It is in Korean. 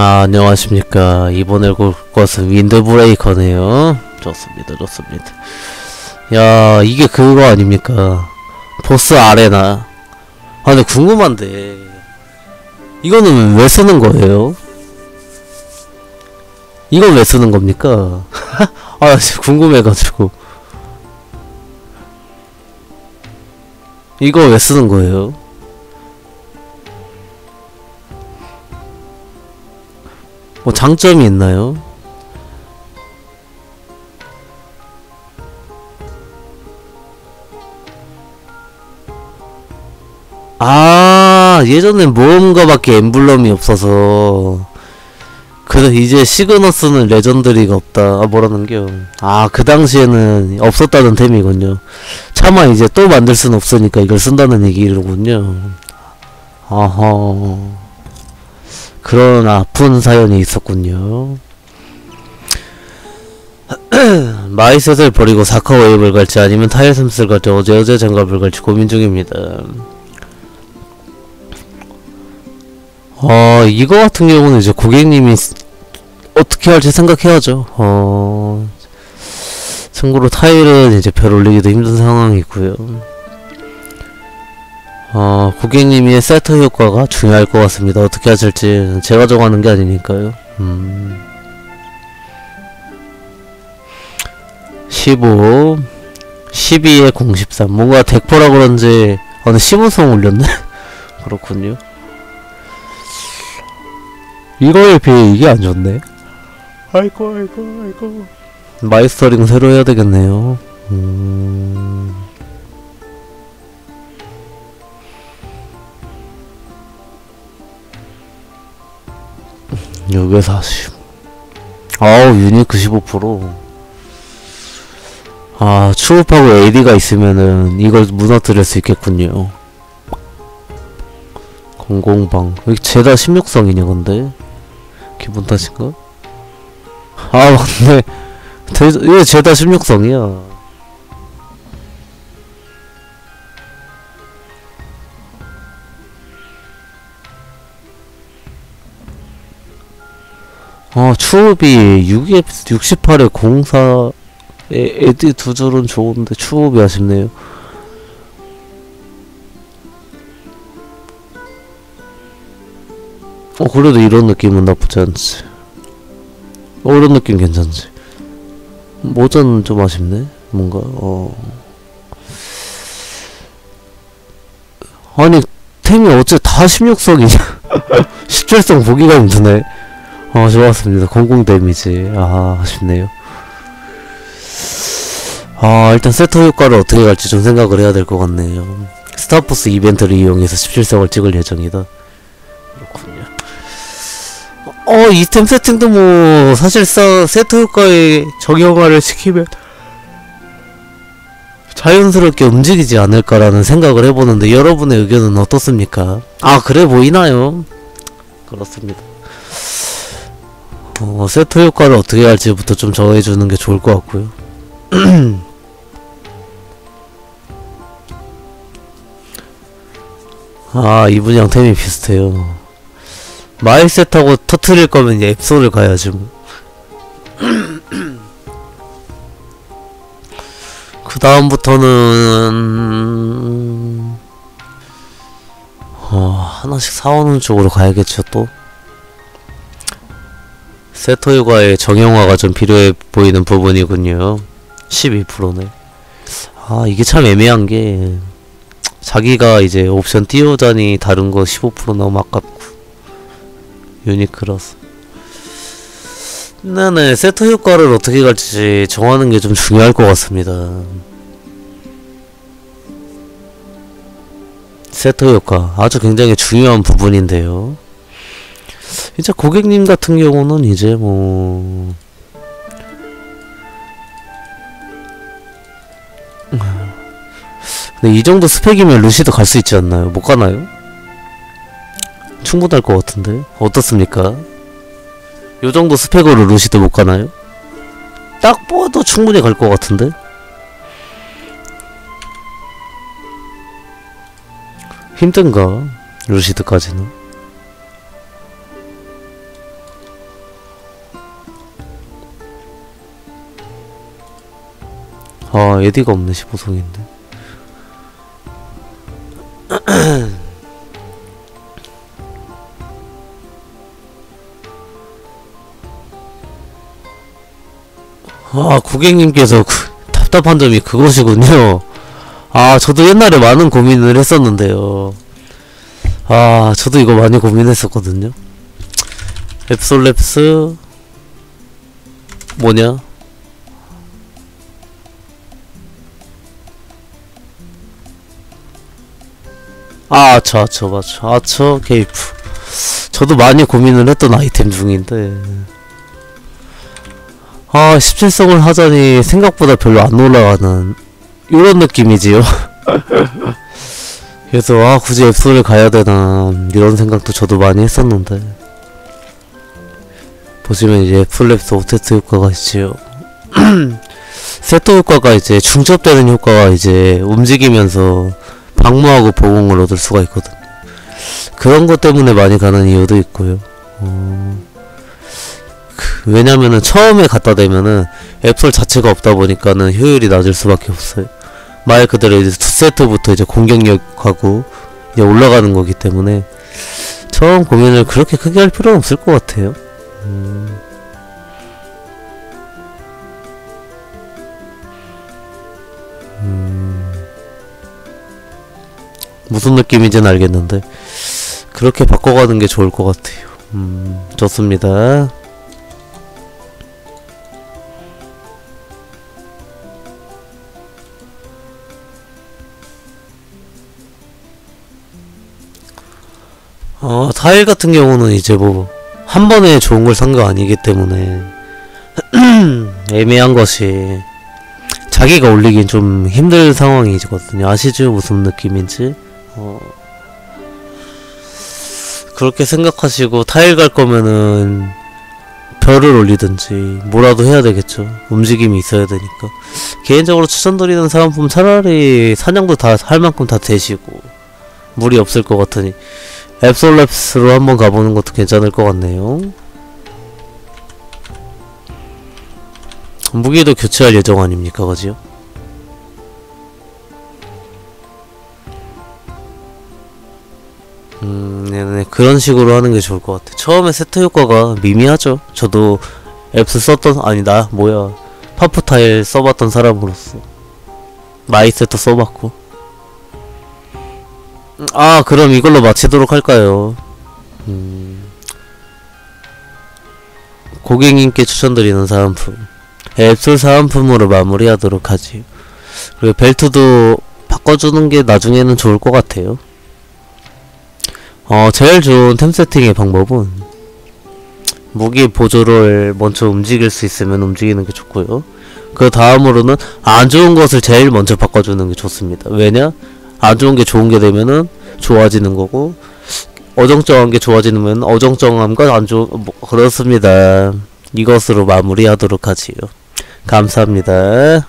안녕하십니까. 이번에 볼 것은 윈드브레이커네요. 좋습니다, 좋습니다. 야, 이게 그거 아닙니까? 보스 아레나. 아, 근데 궁금한데, 이거는 왜 쓰는 거예요? 이건 왜 쓰는 겁니까? 아, 진짜 궁금해가지고. 이거 왜 쓰는 거예요? 뭐 장점이 있나요? 아, 예전엔 모험가밖에 엠블럼이 없어서, 그래서 이제 시그너스는 레전드리가 없다. 아, 뭐라는겨. 아, 그 당시에는 없었다는 템이군요. 차마 이제 또 만들 수는 없으니까 이걸 쓴다는 얘기로군요. 아하, 그런 아픈 사연이 있었군요. 마이셋을 버리고 사카웨이브를 갈지 아니면 타일샘스를 갈지 어제어제 장갑을 갈지 고민 중입니다. 이거 같은 경우는 이제 고객님이 어떻게 할지 생각해야죠. 참고로 타일은 이제 별 올리기도 힘든 상황이고요. 고객님의 세트 효과가 중요할 것 같습니다. 어떻게 하실지 제가 정하는 게 아니니까요. 15 12에 013 뭔가 덱포라 그런지 근데 15성 올렸네. 그렇군요. 이거에 비해 이게 안 좋네. 아이고 아이고 아이고. 마이스터링 새로 해야 되겠네요. 요게 40. 아우, 유니크 15%. 아, 추업하고 AD가 있으면은 이걸 무너뜨릴 수 있겠군요. 공공방. 왜 죄다 16성이냐 근데? 기분 탓인가? 아, 맞네. 왜 죄다 16성이야? 아, 추업이 68에 04에 에디 두 줄은 좋은데 추업이 아쉽네요. 그래도 이런 느낌은 나쁘지 않지. 이런 느낌 괜찮지. 모자는 좀 아쉽네, 뭔가. 아니, 템이 어째 다 16성이냐 17성 보기가 힘드네. 좋았습니다. 공공 데미지. 아, 아쉽네요. 아, 일단 세트 효과를 어떻게 갈지 좀 생각을 해야 될 것 같네요. 스타포스 이벤트를 이용해서 17성을 찍을 예정이다. 그렇군요. 이템 세팅도 뭐 사실상 세트 효과에 정형화를 시키면 자연스럽게 움직이지 않을까라는 생각을 해보는데 여러분의 의견은 어떻습니까? 아, 그래 보이나요? 그렇습니다. 세트 효과를 어떻게 할지부터 좀 정해주는 게 좋을 것 같고요. 아, 이분이랑 템이 비슷해요. 마일셋하고 터트릴 거면 이제 앱솔을 가야지 뭐. 그 다음부터는 하나씩 사오는 쪽으로 가야겠죠. 또 세토 효과의 정형화가 좀 필요해 보이는 부분이군요. 12%네 아, 이게 참 애매한 게 자기가 이제 옵션 띄우자니 다른 거 15% 너무 아깝고. 유니크라서. 네네, 세트 효과를 어떻게 갈지 정하는 게 좀 중요할 것 같습니다. 세트 효과 아주 굉장히 중요한 부분인데요. 이제 고객님 같은 경우는 이제 뭐 근데 이 정도 스펙이면 루시드 갈 수 있지 않나요? 못 가나요? 충분할 것 같은데 어떻습니까? 요정도 스펙으로 루시드 못 가나요? 딱 봐도 충분히 갈 것 같은데? 힘든가? 루시드까지는 아, 에디가 없네. 15성인데 아, 고객님께서 답답한 점이 그것이군요. 아, 저도 옛날에 많은 고민을 했었는데요. 아, 저도 이거 많이 고민했었거든요. 앱솔랩스 뭐냐? 아, 아처 게이프. 저도 많이 고민을 했던 아이템 중인데, 아, 17성을 하자니 생각보다 별로 안 올라가는 요런 느낌이지요. 그래서 아, 굳이 앱솔을 가야되나 이런 생각도 저도 많이 했었는데, 보시면 이제 앱솔랩스 오테트 효과가 있지요. 세토 효과가 이제 중첩되는 효과가 이제 움직이면서 방무하고 보공을 얻을 수가 있거든. 그런 것 때문에 많이 가는 이유도 있고요. 왜냐면은 처음에 갖다 대면은 앱솔 자체가 없다 보니까는 효율이 낮을 수밖에 없어요. 말 그대로 이제 2세트부터 이제 공격력하고 이제 올라가는 거기 때문에 처음 고민을 그렇게 크게 할 필요는 없을 것 같아요. 무슨 느낌인지는 알겠는데 그렇게 바꿔가는 게 좋을 것 같아요. 좋습니다. 타일 같은 경우는 이제 뭐 한 번에 좋은 걸 산 거 아니기 때문에 애매한 것이 자기가 올리긴 좀 힘든 상황이거든요. 아시죠? 무슨 느낌인지. 그렇게 생각하시고 타일 갈 거면은 별을 올리든지 뭐라도 해야 되겠죠. 움직임이 있어야 되니까. 개인적으로 추천드리는 사은품 차라리 사냥도 다 할 만큼 다 되시고 무리 없을 것 같으니 앱솔랩스로 한번 가보는 것도 괜찮을 것 같네요. 무기도 교체할 예정 아닙니까, 그지요? 네네, 그런 식으로 하는 게 좋을 것 같아. 처음에 세트 효과가 미미하죠. 저도 앱스 썼던, 아니, 나, 뭐야, 파프타일 써봤던 사람으로서. 마이 세트 써봤고. 아, 그럼 이걸로 마치도록 할까요? 고객님께 추천드리는 사은품. 앱솔 사은품으로 마무리하도록 하지. 그리고 벨트도 바꿔주는 게 나중에는 좋을 것 같아요. 제일 좋은 템 세팅의 방법은 무기 보조를 먼저 움직일 수 있으면 움직이는 게 좋고요. 그 다음으로는 안 좋은 것을 제일 먼저 바꿔주는 게 좋습니다. 왜냐? 안 좋은 게 좋은 게 되면은 좋아지는 거고, 어정쩡한 게 좋아지면 어정쩡함과 안 좋은, 뭐, 그렇습니다. 이것으로 마무리하도록 하지요. 감사합니다.